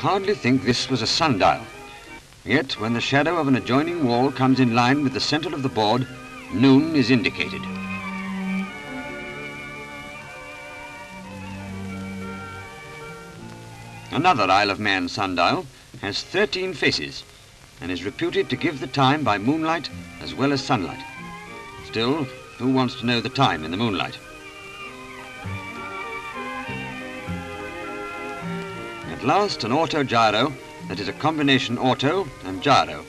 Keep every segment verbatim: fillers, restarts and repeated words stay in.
hardly think this was a sundial. Yet, when the shadow of an adjoining wall comes in line with the center of the board, noon is indicated. Another Isle of Man sundial has thirteen faces and is reputed to give the time by moonlight as well as sunlight. Still, who wants to know the time in the moonlight? At last, an autogyro, that is a combination auto and gyro.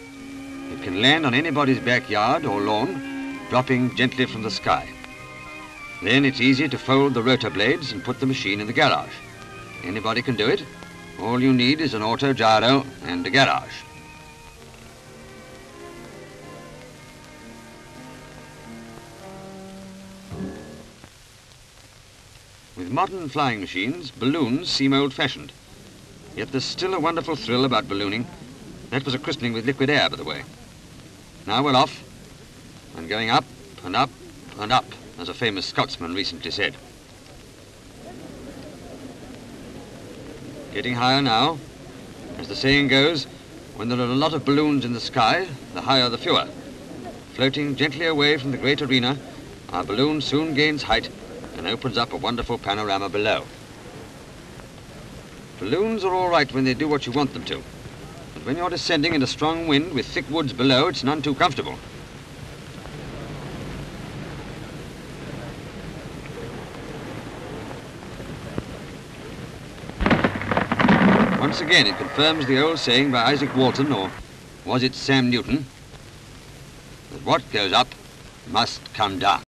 It can land on anybody's backyard or lawn, dropping gently from the sky. Then it's easy to fold the rotor blades and put the machine in the garage. Anybody can do it. All you need is an autogyro and a garage. With modern flying machines, balloons seem old-fashioned. Yet there's still a wonderful thrill about ballooning. That was a christening with liquid air, by the way. Now we're off, and going up, and up, and up, as a famous Scotsman recently said. Getting higher now. As the saying goes, when there are a lot of balloons in the sky, the higher the fewer. Floating gently away from the great arena, our balloon soon gains height and opens up a wonderful panorama below. Balloons are all right when they do what you want them to. But when you're descending in a strong wind with thick woods below, it's none too comfortable. Once again, it confirms the old saying by Isaac Walton, or was it Sam Newton, that what goes up must come down.